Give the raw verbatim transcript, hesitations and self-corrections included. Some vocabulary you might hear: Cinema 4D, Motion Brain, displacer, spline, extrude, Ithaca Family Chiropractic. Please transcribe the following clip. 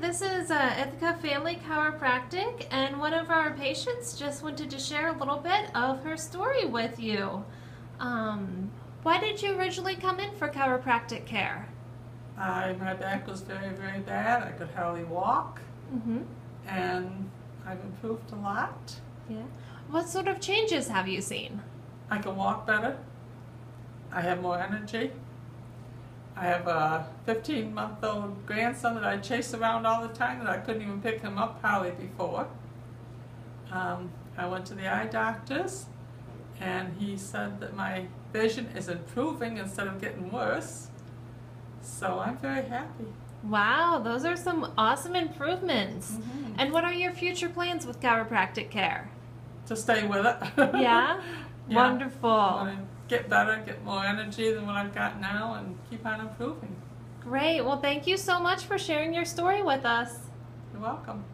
this is uh, Ithaca Family Chiropractic, and one of our patients just wanted to share a little bit of her story with you. Um, why did you originally come in for chiropractic care? I, my back was very, very bad. I could hardly walk, mm-hmm. and I've improved a lot. Yeah. What sort of changes have you seen? I can walk better. I have more energy. I have a fifteen month old grandson that I chase around all the time that I couldn't even pick him up probably before. Um, I went to the eye doctors, and he said that my vision is improving instead of getting worse. So I'm very happy. Wow, those are some awesome improvements. Mm-hmm. And what are your future plans with chiropractic care? To stay with it. Yeah? Yeah. Wonderful. I want to get better, get more energy than what I've got now, and keep on improving. Great. Well, thank you so much for sharing your story with us. You're welcome.